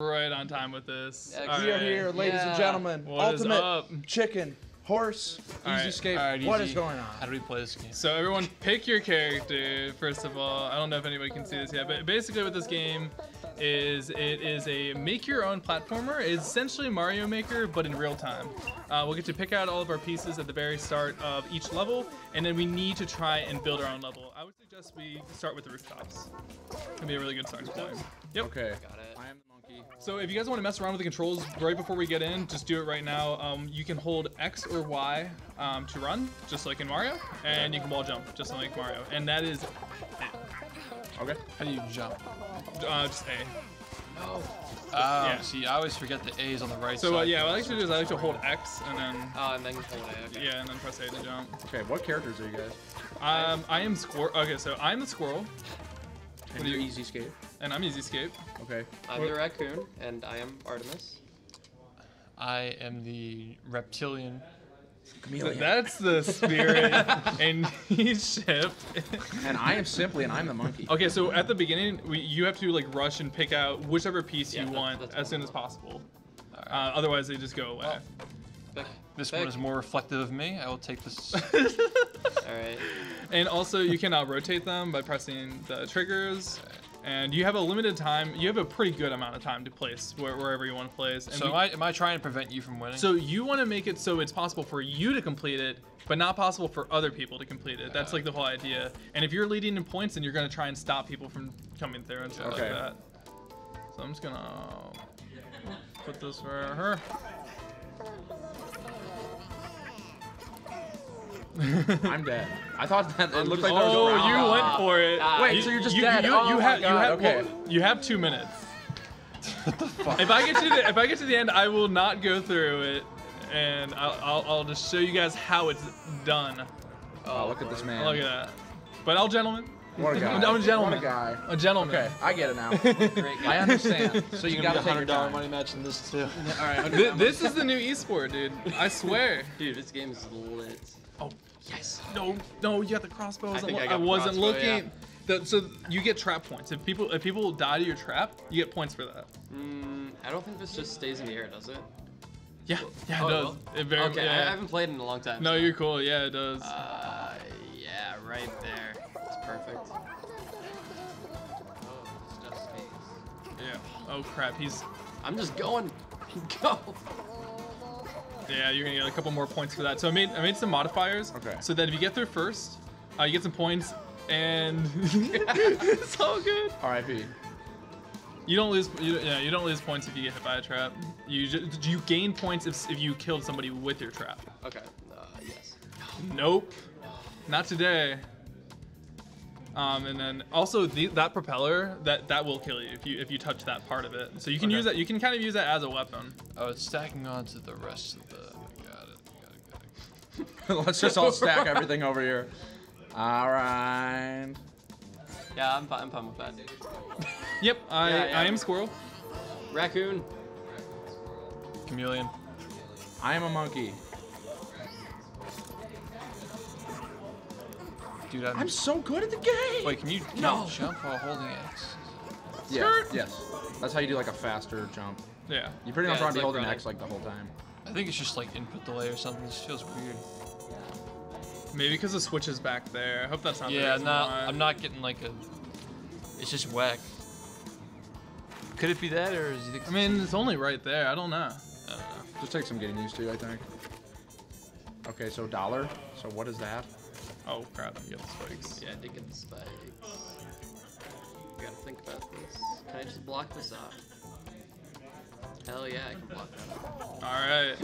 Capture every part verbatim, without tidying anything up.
Right on time with this. Excellent. We are here, ladies yeah. and gentlemen. What Ultimate Chicken Horse EZScape. Right. Right, what easy. is going on? How do we play this game? So everyone, pick your character. First of all, I don't know if anybody can see this yet, but basically, what this game is, it is a make-your-own platformer. It's essentially Mario Maker, but in real time. Uh, we'll get to pick out all of our pieces at the very start of each level, and then we need to try and build our own level. I would suggest we start with the rooftops. It'll be a really good starting point. Yep. Okay. Got it. I am So if you guys want to mess around with the controls right before we get in, just do it right now. Um, you can hold X or Y um, to run, just like in Mario, and you can wall jump, just like Mario. And that is it. Okay. How do you jump? Uh, just A. No. Oh, yeah. See, I always forget the A's on the right so, side. So uh, yeah, what I like to do is I like to hold X and then... Oh, and then you hold A, okay. Yeah, and then press A to jump. Okay, what characters are you guys? Um, I am Squirrel. Okay, so I'm the Squirrel. And you're EZScape. And I'm EZScape. Okay. I'm the raccoon, and I am Artemis. I am the reptilian. Chameleon. That's the spirit, and he's Shift. And I am Simply, and I'm the monkey. Okay, so at the beginning, we, you have to like rush and pick out whichever piece yeah, you that's, want that's as soon as possible. Right. Uh, otherwise, they just go away. Oh. Back. This Back. one is more reflective of me. I will take this. All right. And also, you can uh, rotate them by pressing the triggers. And you have a limited time. You have a pretty good amount of time to place where, wherever you want to place. And so we, am, I, am I trying to prevent you from winning? So you want to make it so it's possible for you to complete it, but not possible for other people to complete it. That's uh, like the whole idea. And if you're leading in points, then you're going to try and stop people from coming through and stuff okay. like that. So I'm just going to put this for her. I'm dead. I thought that it looked like there was a round. Oh, you went for it. Uh, Wait, you, so you're just you, dead. You, you, oh you have, God, you have, okay. well, you have two minutes. What the fuck? If I get to the if I get to the end, I will not go through it, and I'll I'll, I'll just show you guys how it's done. Oh, oh look at this man. Look at that. But I'll gentlemen. What a guy. I'm a gentleman. What a guy. A gentleman. Okay, I get it now. Great guy. I understand. So you got a one hundred dollar money match in this too. All right. This, this is the new esport, dude. I swear. Dude, this game is lit. Oh. Yes. No, no, you got the crossbow. I, I, I wasn't crossbow, looking. Yeah. The, so you get trap points. If people if people die to your trap, you get points for that. Mm, I don't think this just stays in the air, does it? Yeah, yeah, it oh, does. Well. It very, okay, yeah. I haven't played in a long time. No, so. You're cool. Yeah, it does. Uh, yeah, right there. It's perfect. Oh, it's just space. Yeah. Oh crap, he's. I'm just going. Go. Yeah, you're gonna get a couple more points for that. So I made I made some modifiers. Okay. So that if you get through first, uh, you get some points, and it's all good. R I P. You don't lose. You, yeah, you don't lose points if you get hit by a trap. You just, you gain points if if you killed somebody with your trap. Okay. Uh, yes. Nope. Not today. Um, and then also the, that propeller that that will kill you if you if you touch that part of it. So you can okay. use that. You can kind of use that as a weapon. Oh, it's stacking onto the rest of the. Got it. Got it. Got it. Let's just all stack everything over here. All right. Yeah, I'm I'm fine with that. Yep, I yeah, yeah. I am Squirrel. Raccoon. Chameleon. I am a monkey. Dude, I'm, I'm so good at the game. Wait, can you can no. you jump while holding X? Yeah. Skirt. Yes. That's how you do like a faster jump. Yeah. You pretty much yeah, want to be like holding running. X like the whole time. I think it's just like input delay or something. This feels weird. Maybe because the switch is back there. I hope that's not. Yeah, I'm not. Right. I'm not getting like a. It's just whack. Could it be that, or is it? I mean, it's only right there. I don't know. I don't know. Just take some getting used to, I think. Okay, so dollar. So what is that? Oh crap, I get the spikes. Yeah, I did get the spikes. You gotta think about this. Can I just block this off? Hell yeah, I can block that. Alright.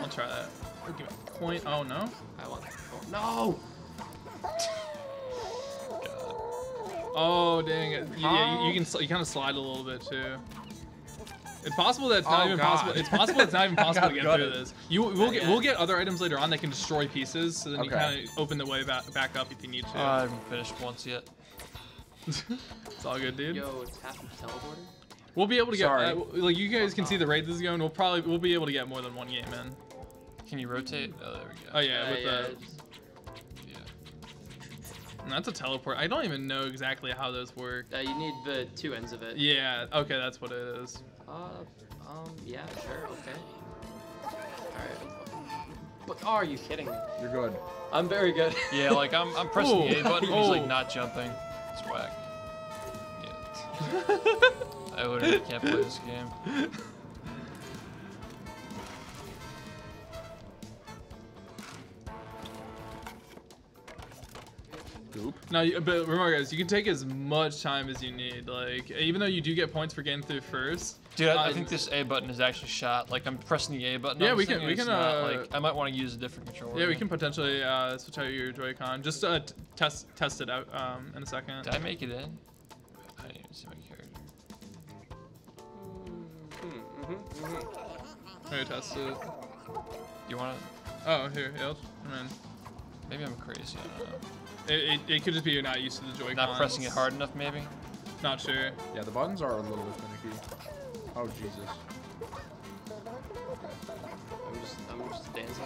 I'll try that. Give me a point. Oh no? I want that point. No! God. Oh dang it. Yeah, you, you can you kinda slide a little bit too. It's possible that it's not oh, even God. possible. It's possible it's not even possible to get through it. this. You we'll get we'll get other items later on that can destroy pieces, so then okay. you kind of open the way back, back up if you need to. Uh, I haven't finished once yet. It's all good, dude. Yo, it's half the teleporter. We'll be able to get uh, like you guys can see the rate this is going. We'll probably we'll be able to get more than one game in. Can you rotate? Oh, there we go. Oh yeah, uh, with yeah, the. Just... That's a teleport. I don't even know exactly how those work. Uh, you need the two ends of it. Yeah, okay, that's what it is. Uh, um, yeah, sure, okay. Alright. But oh, are you kidding me? You're good. I'm very good. Yeah, like, I'm, I'm pressing Ooh. the A button, oh. usually not jumping. It's whack. Yeah. I literally can't play this game. Goop. Now, but remember, guys, you can take as much time as you need. Like, even though you do get points for getting through first. Dude, I, uh, I think this A button is actually shot. Like, I'm pressing the A button. Yeah, we can. We can. Not, uh, like, I might want to use a different controller. Yeah, we can potentially uh, switch out your Joy-Con. Just uh, t test test it out um, in a second. Did I make it in? I didn't even see my character. Mm-hmm. Mm-hmm. Alright, test it. You want to? Oh, here, yeah. I mean, maybe I'm crazy. I don't know. It, it, it could just be you're not used to the Joy-Cons. Not pressing it hard enough, maybe? Not sure. Yeah, the buttons are a little bit finicky. Oh, Jesus. I'm just, I'm just dancing.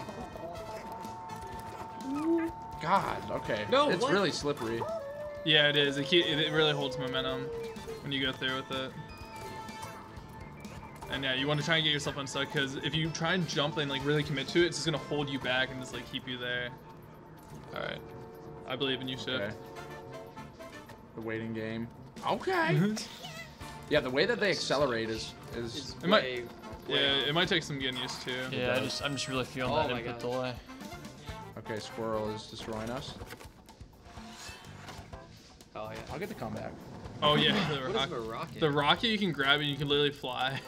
God, okay. No, it's what? really slippery. Yeah, it is. It, keep, it really holds momentum when you go through with it. And yeah, you want to try and get yourself unstuck, because if you try and jump and like really commit to it, it's just going to hold you back and just like keep you there. All right. I believe in you, SHiFT. Okay. The waiting game. Okay. Yeah, the way that they accelerate is is. It might, way, yeah, way it might take some getting used to. Yeah, I just I'm just really feeling oh that input delay. Okay, Squirrel is destroying us. Oh yeah. I'll get the comeback. Oh yeah, the rocket. The rocket. The rocket you can grab and you can literally fly.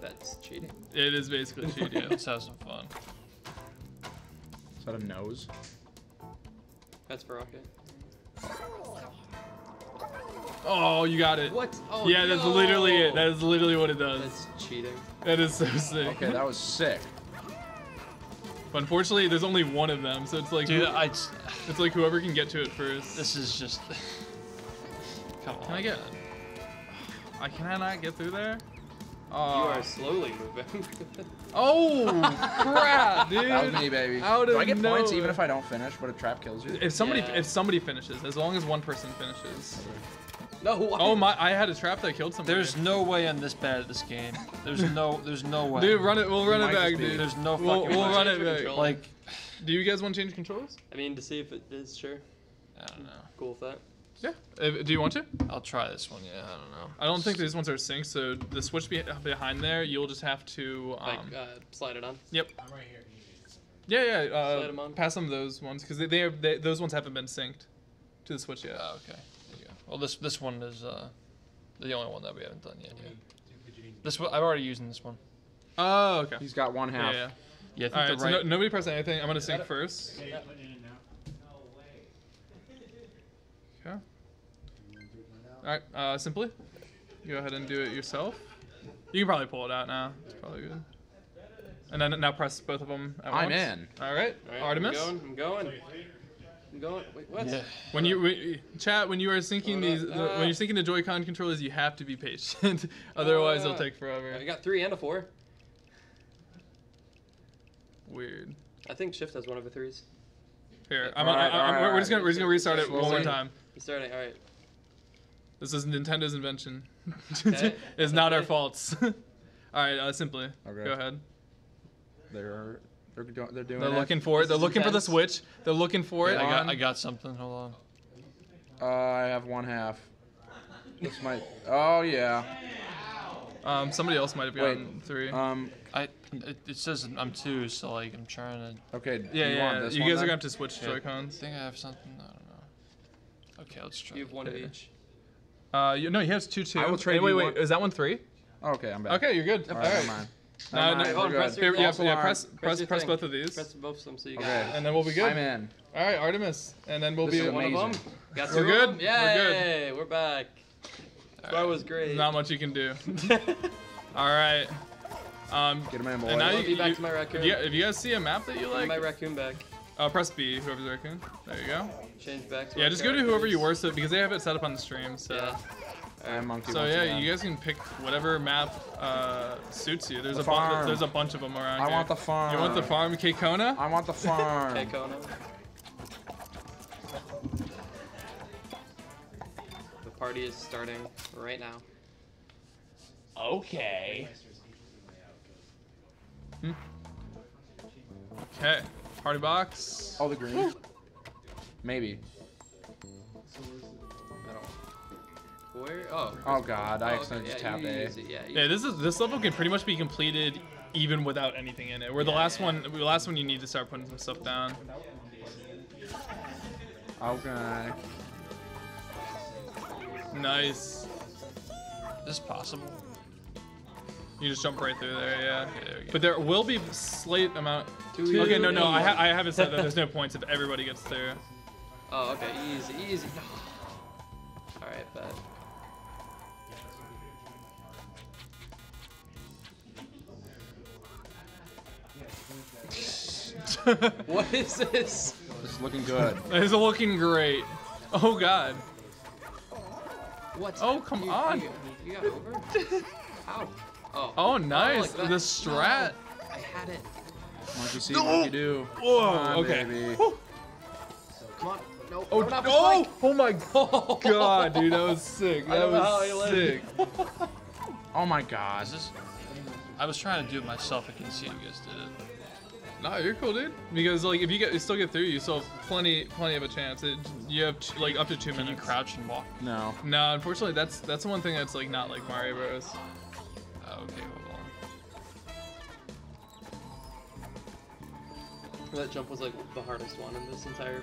That's cheating. It is basically cheating. Let's have some fun. Is that a nose? That's for rocket. Oh, you got it. What? Oh, yeah, that's no. literally it. That is literally what it does. That's cheating. That is so sick. Okay, that was sick. But unfortunately, there's only one of them, so it's like Dude, who, I just, it's like whoever can get to it first. This is just. Come on. Can I get? I cannot get through there. Oh. You are slowly moving. Oh, crap, dude. That was me, baby. Out of Do I get nowhere. points even if I don't finish, but a trap kills you? If somebody yeah. if somebody finishes, as long as one person finishes. No. I... Oh my, I had a trap that killed somebody. There's no way I'm this bad at this game. There's no there's no way. Dude, run it. We'll run you it back, dude. There's no fucking We'll, we'll run it back. Controller. Like, do you guys want to change controls? I mean, to see if it is sure. I don't know. Cool with that. Yeah. Do you want to? I'll try this one. Yeah, I don't know. I don't just... think these ones are synced, so the switch be behind there, you'll just have to um, like, uh, slide it on. Yep. I'm right here. Yeah, yeah. Uh, slide them on. Pass them those ones because they, they, they those ones haven't been synced to the switch yet. Oh, okay. There you go. Well, this this one is uh, the only one that we haven't done yet. Yeah. This one I've already used in this one. Oh, okay. He's got one half. Yeah. Yeah. yeah I think All right. The right... So no, nobody press anything. I'm gonna yeah, sync first. Okay, yeah. Okay. Alright, uh, Simply, go ahead and do it yourself. You can probably pull it out now. It's probably good. And then now press both of them at I'm once. in. Alright, All right, Artemis. I'm going, I'm going. I'm going. Wait, what? Yeah. When you, when, chat, when you are syncing these, uh, when you're syncing the Joy-Con controllers, you have to be patient. Otherwise, uh, it'll take forever. I got three and a four. Weird. I think SHiFT has one of the threes. Here, I'm, right, I'm, I'm, right, we're, right. Just gonna, we're just going to restart it one more time. He's starting, alright. This is Nintendo's invention. Okay. It's not our faults. All right, uh, Simply, okay. Go ahead. They're they're doing they're doing. They're it. looking for it. They're looking intense. for the switch. They're looking for yeah, it. I got I got something. Hold on. Uh, I have one half. This might. Oh yeah. Um, somebody else might have gotten Wait, three. Um, I it, it says I'm two, so like I'm trying to. Okay. Yeah, you yeah. Want this you one, guys then? are gonna have to switch yeah. Joy-Cons. I think I have something. I don't know. Okay, let's try. You have one of each. Uh, you, no, he has two two. I will trade hey, wait, you wait, wait, is that one three? Oh, okay, I'm back. Okay, you're good. All right, never mind. No, no, no, press, your, yeah, yeah, press, press, press, press both of these. Press both of them so you okay. got it. And then we'll be good. I'm in. All right, Artemis, and then we'll this be one amazing. of them. Got two. We're good. Yay, we're good. We're back. Right. That was great. Not much you can do. All right. Um, Get him in, boy. And now I'll you be back you, to my raccoon. If you, if you guys see a map that you like, my raccoon back. Uh, press B, whoever's raccoon. There you go. Change back to yeah, just characters. go to whoever you were, so because they have it set up on the stream. So, yeah. Right, monkey so yeah, you guys can pick whatever map uh, suits you. There's the a bunch. There's a bunch of them around. I here. want the farm. You want the farm, Kekona? I want the farm. Kekona. party is starting right now. Okay. Hmm. Okay. Party box. All the green. Maybe. I don't. Where? Oh. Oh God! I oh, accidentally okay. yeah, tapped A. Yeah, yeah. This is this level can pretty much be completed even without anything in it. Where the yeah, last yeah. one, the last one, you need to start putting some stuff down. Okay. Nice. Is this possible? You just jump right through there, yeah. There but there will be slight amount. Two, okay, no, no, I, ha I haven't said that. There's no points if everybody gets through. Oh, okay, easy, easy. All right, bet. What is this? It's looking good. It's looking great. Oh God. What? Oh come you, on. You, you got over? Ow. Oh. Oh nice. Oh, like the strat. No, I had it. Once you see no. what you do. Whoa. On, okay. Baby. Come on. No. Oh no. Oh, oh my God, dude, that was sick. That was sick. Oh my God. Is this? I was trying to do it myself. I can't see you guys did it. No, you're cool, dude. Because like, if you get, you still get through, you still have plenty, plenty of a chance. It, you have t like up to two Can minutes. You crouch and walk. No. No, unfortunately, that's that's the one thing that's like not like Mario Bros. Oh, okay, hold on. That jump was like the hardest one in this entire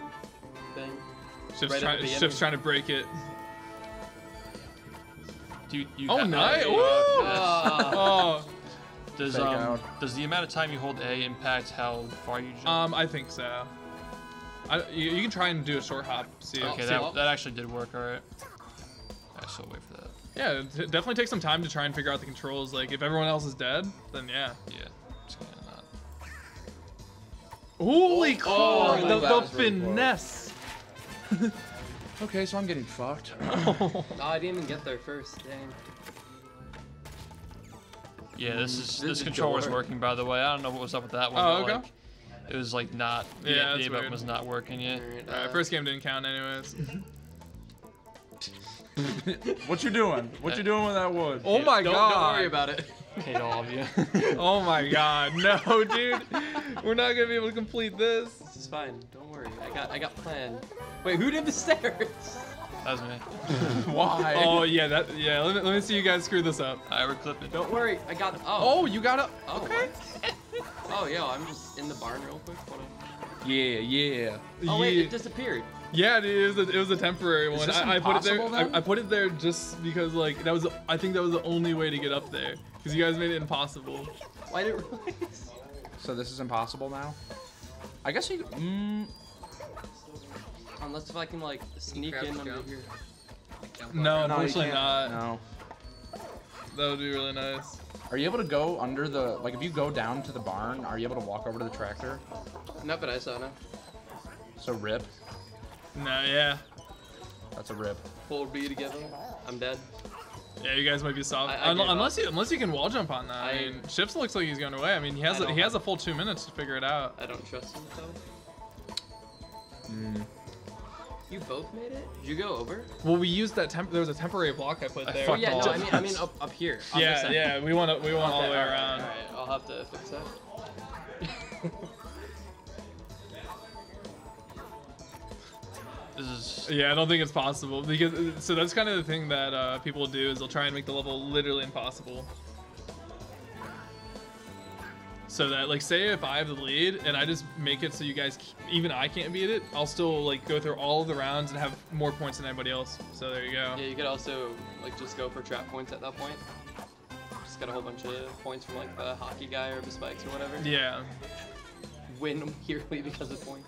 thing. Shift's, right try Shift's trying to break it. Dude, you. Oh nice! Ooh! Oh. Does, um, does the amount of time you hold A impact how far you jump? Um, I think so. I, you, you can try and do a short hop. See okay, see that, well. that actually did work, all right. I still wait for that. Yeah, it definitely takes some time to try and figure out the controls. Like, if everyone else is dead, then yeah. Yeah, it's kind of not. Holy crap! Oh, the the finesse! Really okay, so I'm getting fucked. Oh, I didn't even get there first, dang. Yeah, this is this, this controller is working, by the way. I don't know what was up with that one. Oh, okay. Like, it was like not. Yeah, the A button was not working yet. Weird, uh, All right, first game didn't count, anyways. What you doing? What you doing with that wood? Oh yeah, my don't, God! Don't worry about it. Hate all of you. Oh my God! No, dude, we're not gonna be able to complete this. This is fine. Don't worry. I got I got planned. Wait, who did the stairs? That was me. Why? Oh yeah, that yeah. Let me, let me see you guys screw this up. I right, clipped it. Don't worry, I got. Oh, oh you got up. Oh, okay. Oh yo, I'm just in the barn real quick. Hold on. Yeah, yeah. Oh yeah. Wait, it disappeared. Yeah, dude, it was a, it was a temporary one. Is this I, I put it there. I, I put it there just because like that was. I think that was the only way to get up there because you guys made it impossible. Why did it realize? So this is impossible now. I guess you. Mm, Unless if I can like sneak in under here. No, unfortunately not. No. That would be really nice. Are you able to go under the like if you go down to the barn, are you able to walk over to the tractor? Not that I saw no. So rip. No, yeah. That's a rip. Hold B together. I'm dead. Yeah, you guys might be soft. I, I Un unless up. you unless you can wall jump on that. I, I mean Ships looks like he's going away. I mean he has a, he has a full two minutes to figure it out. I don't trust him though. Mm. You both made it? Did you go over? Well, we used that temp. There was a temporary block I put there. Oh, yeah, no, I mean, I mean up, up here. Yeah, yeah, we want to, we want all the way around. All right, I'll have to fix that. This is. Yeah, I don't think it's possible because so that's kind of the thing that uh, people do is they'll try and make the level literally impossible. So that, like, say if I have the lead and I just make it so you guys, even I can't beat it, I'll still, like, go through all of the rounds and have more points than anybody else. So there you go. Yeah, you could also, like, just go for trap points at that point. Just get a whole bunch of points from, like, the hockey guy or the spikes or whatever. Yeah. Win purely because of points.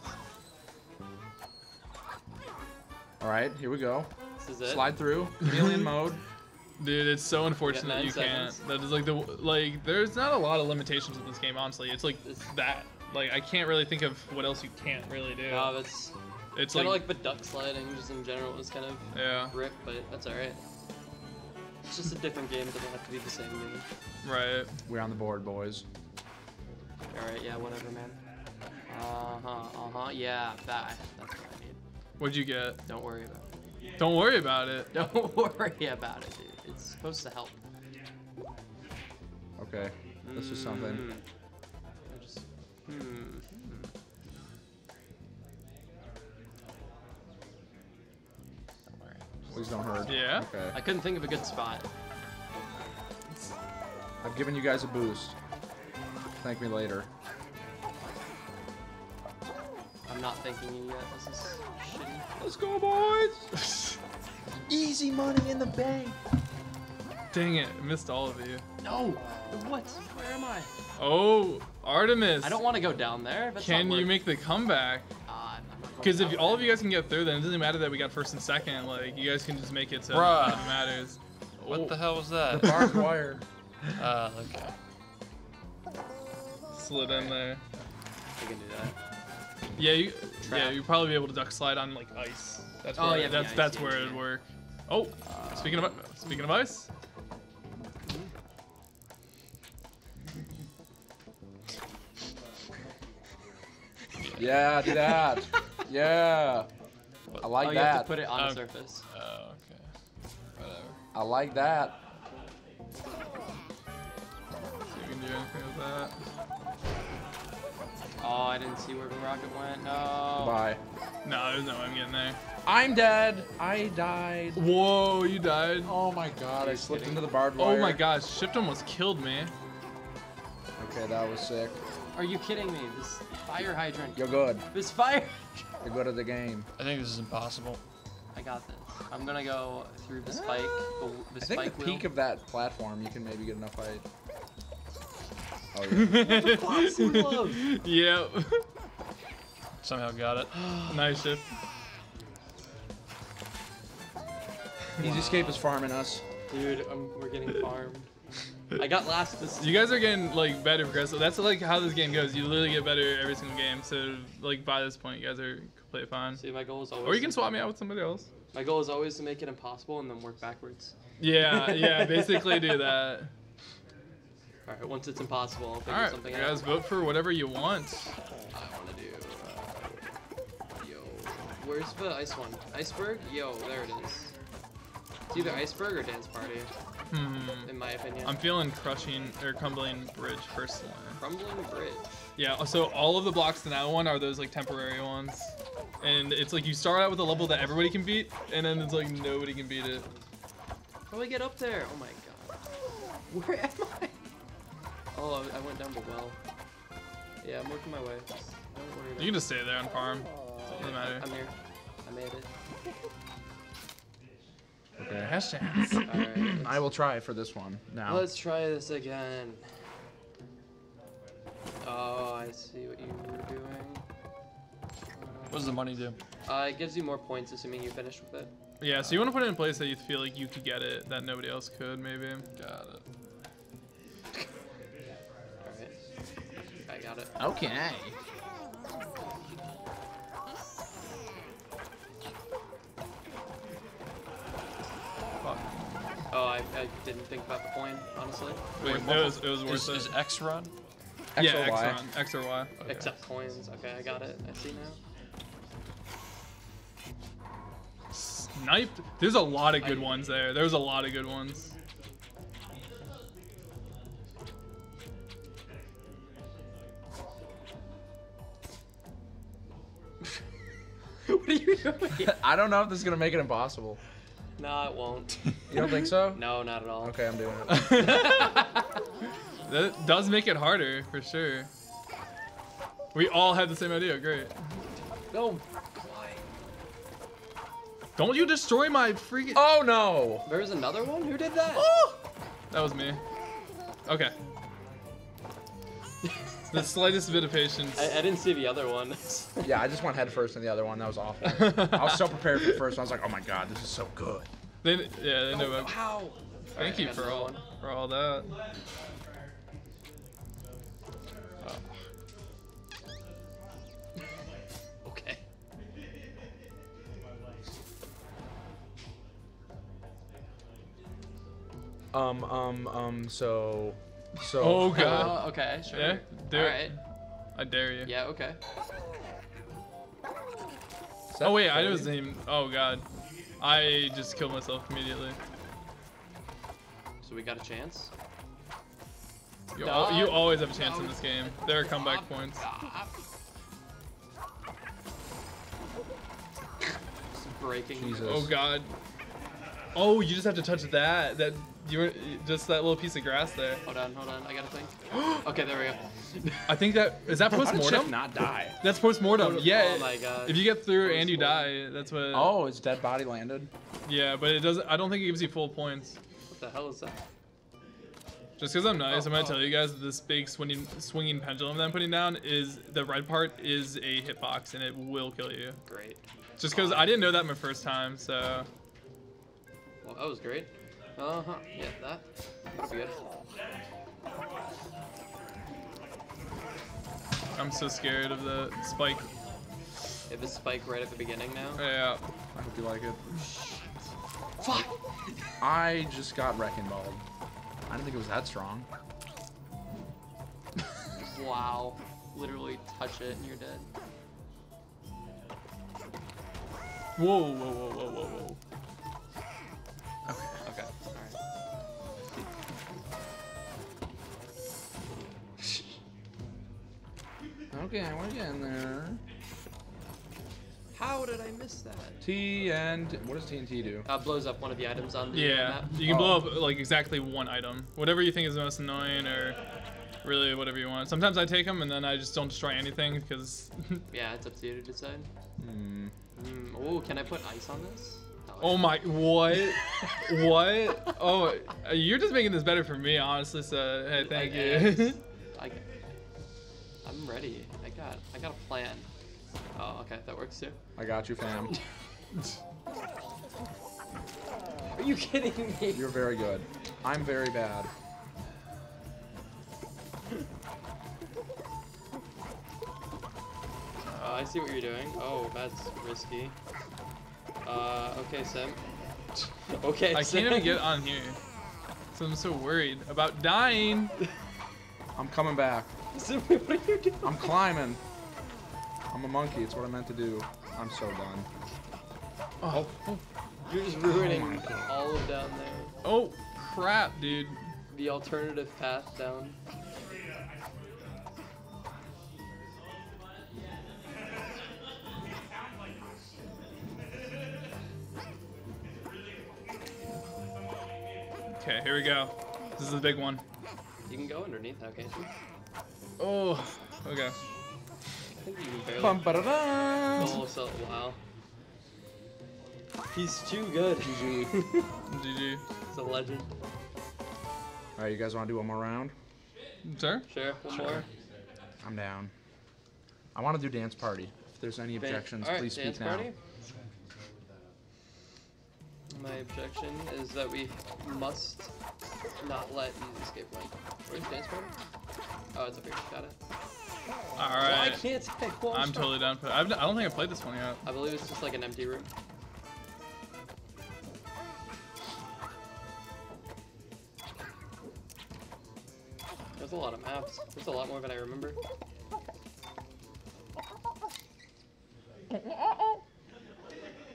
All right, here we go. This is it. Slide through. Alien mode. Dude, it's so unfortunate that you seconds. can't. That is like the like. There's not a lot of limitations in this game, honestly. It's like it's, that. Like I can't really think of what else you can't really do. No, it's it's kind of like, like the duck sliding, just in general, is kind of yeah. rip, but that's all right. It's just a different game. It doesn't have to be the same game. Right. We're on the board, boys. All right. Yeah. Whatever, man. Uh huh. Uh huh. Yeah. That. That's what I need. What'd you get? Don't worry about it. Don't worry about it. Don't worry about it, dude. It's supposed to help. Okay, this is something. Mm. I just, hmm. Please don't hurt. Yeah. Okay. I couldn't think of a good spot. I've given you guys a boost. Thank me later. I'm not thanking you yet. This is shitty. Let's go, boys! Easy money in the bank. Dang it! I missed all of you. No. What? Where am I? Oh, Artemis. I don't want to go down there. That's can you make the comeback? Because if all of you guys can get through, then it doesn't matter that we got first and second. Like, you guys can just make it so Bruh. It matters. What oh. the hell was that? The barbed wire. Uh, okay. Slid right. in there. I can do that. Yeah, you. Trap. Yeah, you'd probably be able to duck slide on like ice. That's where. Oh, yeah, it, that's that's where it'd work. Oh, uh, speaking of speaking of ice. Yeah, do that. Yeah, I like oh, you that. Have to put it on the surface. Oh, okay. Whatever. I like that. So you can do anything with that. Oh, I didn't see where the rocket went. No. Bye. No, there's no way I'm getting there. I'm dead. I died. Whoa, you died. Oh my God, I slipped kidding? into the barbed wire. Oh my gosh, SHiFT almost killed me. Okay, that was sick. Are you kidding me? This fire hydrant. You're good. This fire. You're good at the game. I think this is impossible. I got this. I'm gonna go through the spike. The spike I think the wheel. peak of that platform, you can maybe get enough height. Oh yeah. Yep. Somehow got it. Nice SHiFT. EZScape is farming us. Dude, um, we're getting farmed. I got last this You guys are getting like better progressive. That's like how this game goes. You literally get better every single game. So like by this point you guys are completely fine. See, my goal is always Or you can swap me out with somebody else. My goal is always to make it impossible and then work backwards. Yeah, yeah, basically do that. Alright, once it's impossible, I'll figure right, something out. Alright, guys, vote for whatever you want. I wanna do uh, yo. Where's the ice one? Iceberg? Yo, there it is. It's either Iceberg or Dance Party. Hmm. In my opinion. I'm feeling crushing or crumbling bridge first one. Crumbling bridge. Yeah, so all of the blocks in that one are those like temporary ones. And it's like you start out with a level that everybody can beat, and then it's like nobody can beat it. How do I get up there? Oh my God. Where am I? Oh, I went down the well. Yeah, I'm working my way. Don't worry about you can just stay there and farm. It doesn't matter. I'm here. I made it. Okay. Has chance. All right, I will try for this one now. Let's try this again. Oh, I see what you were doing. What does the money do? Uh, it gives you more points, assuming you finish with it. Yeah, so you want to put it in place that you feel like you could get it, that nobody else could, maybe. Got it. All right. I got it. Okay. Oh, I, I didn't think about the coin, honestly. Wait, Wait it was, it was worth it. Is X run? X yeah, X run. X or Y. Okay. Except coins. Okay, I got it. I see now. Sniped? There's a lot of good I, ones there. There's a lot of good ones. What are you doing? I don't know if this is going to make it impossible. No, it won't. You don't think so? No, not at all. Okay, I'm doing it. That does make it harder, for sure. We all had the same idea, great. No. Don't you destroy my freaking... Oh, no. There's another one? Who did that? Oh! That was me. Okay. The slightest bit of patience. I, I didn't see the other one. Yeah, I just went head first in the other one. That was awful. I was so prepared for the first one. I was like, oh my God, this is so good. They, yeah, they oh, know. How? Thank right, you for all, for all that. Oh. Okay. Um, um, um, so... So, oh God. Uh, okay, sure. Yeah, do All it. right. I dare you. Yeah, okay. Oh wait, I was named. Oh God. I just killed myself immediately. So we got a chance? You, al you always have a chance in this game. There are comeback points. Just breaking. Jesus. Oh god. Oh, you just have to touch that. That you were just that little piece of grass there. Hold on, hold on. I gotta think. Okay, there we go. I think that is that post mortem. Not die. That's post mortem. Yeah. Oh my god. If you get through post and you die, that's what. Oh, it's dead body landed. Yeah, but it doesn't. I don't think it gives you full points. What the hell is that? Just because I'm nice, oh, I'm gonna oh. tell you guys that this big swinging swinging pendulum that I'm putting down is the red part is a hitbox and it will kill you. Great. Just because I didn't know that my first time, so. Well, that was great. Uh huh. Yeah, that. That's good. I'm so scared of the spike. It was spike right at the beginning now. Yeah. I hope you like it. Fuck. I just got wrecking balled. I didn't think it was that strong. Wow. Literally touch it and you're dead. Whoa, whoa, whoa, whoa, whoa, whoa. Okay. Okay. Alright. Okay, we're getting there. How did I miss that? T and what does T N T do? Uh, blows up one of the items on the yeah. map. You can oh. blow up like exactly one item, whatever you think is the most annoying, or really whatever you want. Sometimes I take them and then I just don't destroy anything because. Yeah, it's up to you to decide. Mm. Mm, oh, can I put ice on this? No, oh my! What? What? Oh, you're just making this better for me, honestly. So hey, thank I, you. I, I, I'm ready. I got. I got a plan. Oh, okay, that works too. I got you, fam. Are you kidding me? You're very good. I'm very bad. Uh, I see what you're doing. Oh, that's risky. Uh, okay, Sim. Okay, I Sim. can't even get on here. So I'm so worried about dying. I'm coming back. Sim, what are you doing? I'm climbing. I'm a monkey, it's what I meant to do. I'm so done. Oh. oh. You're just ruining oh all of down there. Oh, crap, dude. The alternative path down. Okay, here we go. This is the big one. You can go underneath now, can't you? Oh, okay. Bum, ba, da, da. Oh, so, wow. He's too good. G G. G G. He's a legend. Alright, you guys want to do one more round? Sure. Sure. One sure. more. I'm down. I want to do dance party. If there's any objections, right, please speak now. Party? My objection is that we must not let EZScape win. Where's dance party? Oh, it's up here. Got it. Alright. Well, I can't take one. I'm totally down for it. I don't think I played this one yet. I believe it's just like an empty room. There's a lot of maps. There's a lot more than I remember.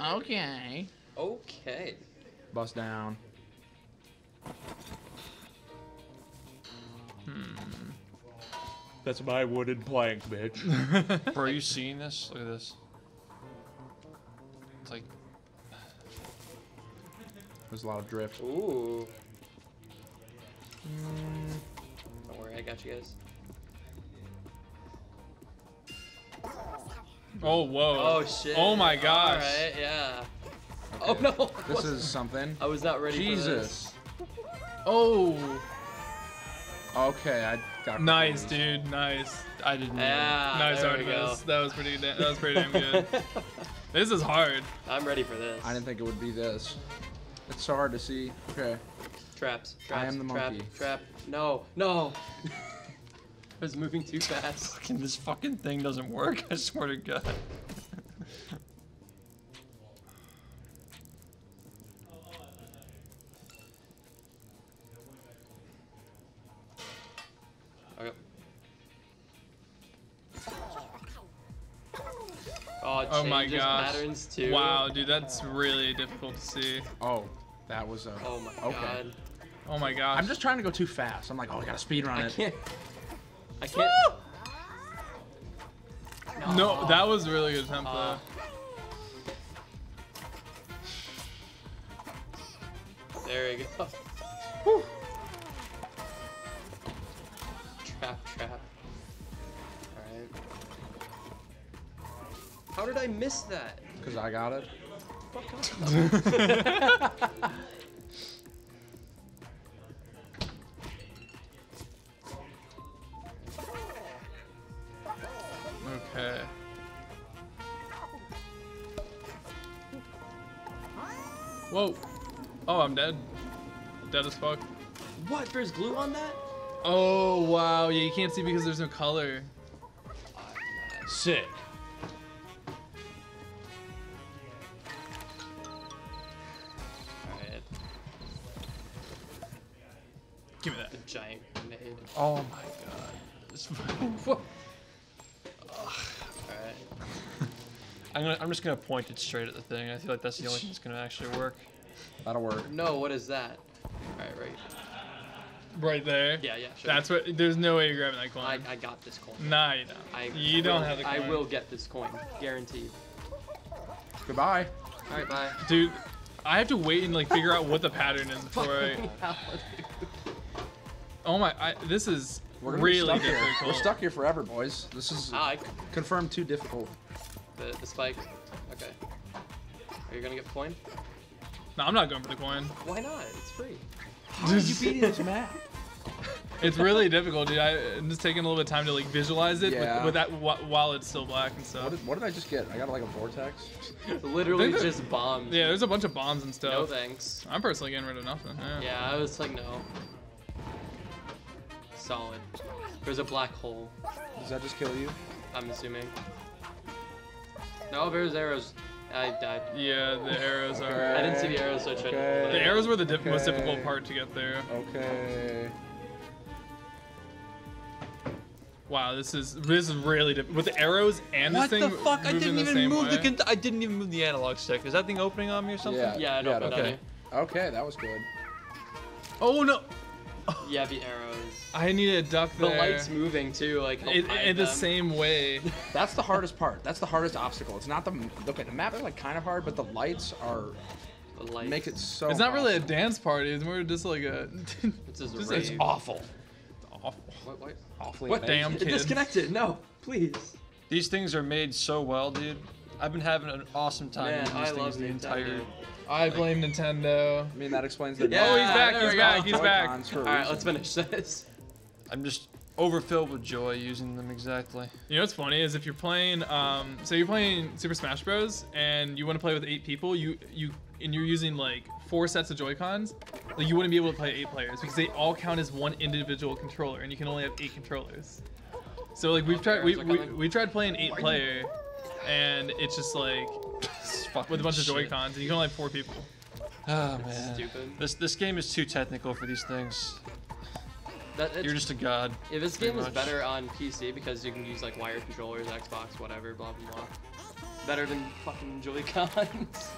Okay. Okay. Bust down. Hmm. That's my wooden plank, bitch. Bro, are you seeing this? Look at this. It's like... There's a lot of drift. Ooh. Mm. Don't worry, I got you guys. Oh, whoa. Oh, shit. Oh, my gosh. All right, yeah. Okay. Oh, no. This is something. I was not ready Jesus. for this. Jesus. Oh. Okay, I got nice, confused. dude. Nice. I didn't. Yeah, nice articles. That was pretty. That was pretty damn good. This is hard. I'm ready for this. I didn't think it would be this. It's hard to see. Okay. Traps. Traps. I am the monkey. Trap. Trap. No. No. I was moving too fast. Fucking, this fucking thing doesn't work. I swear to God. it oh my gosh. patterns too. Wow, dude, that's really difficult to see. Oh, that was a. Oh my okay. god. Oh my gosh. I'm just trying to go too fast. I'm like, oh, I gotta speed run it. I can't. I can't. No, no, that was a really good attempt though. Uh, There we go. Whew. Trap, trap. Alright. How did I miss that? Because I got it. Fuck off. Okay. Whoa. Oh, I'm dead. Dead as fuck. What? There's glue on that? Oh, wow. Yeah, you can't see because there's no color. Sick. Alright. Give me that. The giant grenade. Oh my god. This Alright. I'm, gonna, I'm just going to point it straight at the thing. I feel like that's the only thing that's going to actually work. That'll work. No, what is that? Alright, right. Right there? Yeah, yeah, sure. That's what, there's no way you're grabbing that coin. I, I got this coin. Nah, you don't. I, you I don't will, have the coin. I will get this coin. Guaranteed. Goodbye. Alright, bye. Dude, I have to wait and like figure out what the pattern is before I... Oh my, I, this is We're really difficult. Here. We're stuck here forever, boys. This is ah, I... confirmed too difficult. The, the spike. Okay. Are you gonna get the coin? No, I'm not going for the coin. Why not? It's free. How did you beat this map? It's really difficult, dude. I, I'm just taking a little bit of time to like visualize it yeah. with, with that wh while it's still black and stuff. What did, what did I just get? I got like a vortex. Literally just bombs. Yeah, there's a bunch of bombs and stuff. No thanks. I'm personally getting rid of nothing. Yeah, yeah I was like no. Solid. There's a black hole. Does that just kill you? I'm assuming. No, there's arrows. I died. Yeah, the arrows okay. are... I didn't see the arrows, so I tried okay. to... The arrows were the diff okay. most difficult part to get there. Okay. Wow, this is this is really difficult. With the arrows and what this thing the fuck? I didn't even move way. the... I didn't even move the analog stick. Is that thing opening on me or something? Yeah, yeah, it yeah, opened okay. on me. Okay, that was good. Oh, no! Yeah, the arrows. I need a duck there. The light's moving too, like in, in the same way. That's the hardest part. That's the hardest obstacle. It's not the okay. The maps are like kind of hard, but the lights are the lights. make it so. It's not awesome. really a dance party. It's more just like a. It's just just, it's awful. It's awful. What? What? Awfully. What? Amazing. Damn kid. Disconnected. No, please. These things are made so well, dude. I've been having an awesome time. Man, these I things love the entire. I blame like, Nintendo. I mean, that explains the. Yeah, oh, he's back. He's back. He's back. All right, let's finish this. I'm just overfilled with joy using them exactly. You know what's funny is if you're playing, um, so you're playing Super Smash Bros. And you want to play with eight people, you you and you're using like four sets of Joy-Cons, like you wouldn't be able to play eight players because they all count as one individual controller, and you can only have eight controllers. So like we've tried we we, we tried playing eight player, and it's just like. With a bunch shit. of Joy-Cons, and you can only have four people. Oh That's man, stupid. This this game is too technical for these things. That, You're just a god. Yeah, this game much. is better on P C because you can use like wired controllers, Xbox, whatever, blah blah blah. Better than fucking Joy-Cons.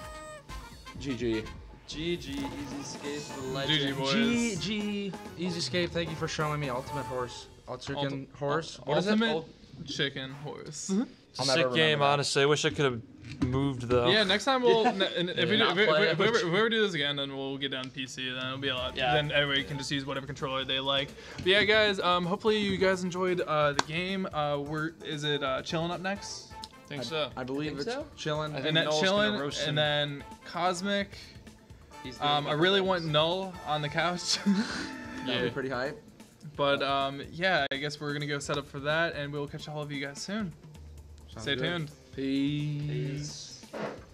G G. G G. EZScape, the legend. G G boys. G G. EZScape, thank you for showing me Ultimate Horse. Ultimate Chicken Ulti Horse. What Ultimate is it? Ult Chicken Horse. It's a sick game, that. honestly. I wish I could have. Moved though. Yeah, next time we'll. Yeah. If, yeah, we do, if, we, if, we, if we ever do this again, then we'll get down P C. Then it'll be a lot. Yeah. Then everybody yeah. can just use whatever controller they like. But yeah, guys. Um, hopefully you guys enjoyed uh, the game. Uh, we're is it uh, chilling up next? I think I, so. I believe I think it's so? chilling. And then chilling, and then cosmic. Um, I really want Null on the couch. That'd be pretty hype. But um, yeah, I guess we're gonna go set up for that, and we'll catch all of you guys soon. Sounds Stay good. tuned. Peace. Peace.